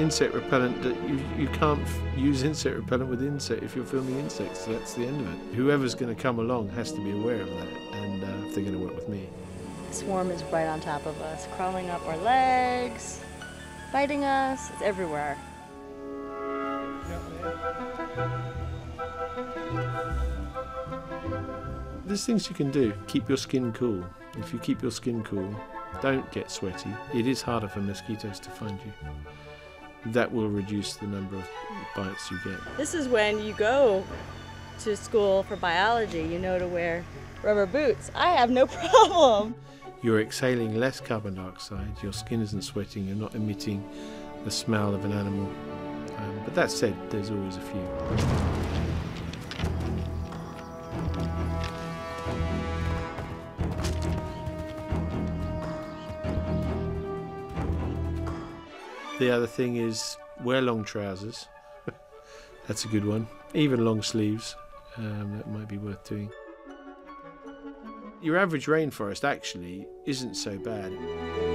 insect repellent, you can't use insect repellent with insect if you're filming insects. That's the end of it. Whoever's going to come along has to be aware of that, and if they're going to work with me. The swarm is right on top of us, crawling up our legs, biting us. It's everywhere. There's things you can do. Keep your skin cool. If you keep your skin cool, don't get sweaty. It is harder for mosquitoes to find you. That will reduce the number of bites you get. This is when you go to school for biology. You know to wear rubber boots. I have no problem. You're exhaling less carbon dioxide. Your skin isn't sweating. You're not emitting the smell of an animal. But that said, there's always a few. The other thing is wear long trousers. That's a good one. Even long sleeves, that might be worth doing. Your average rainforest actually isn't so bad.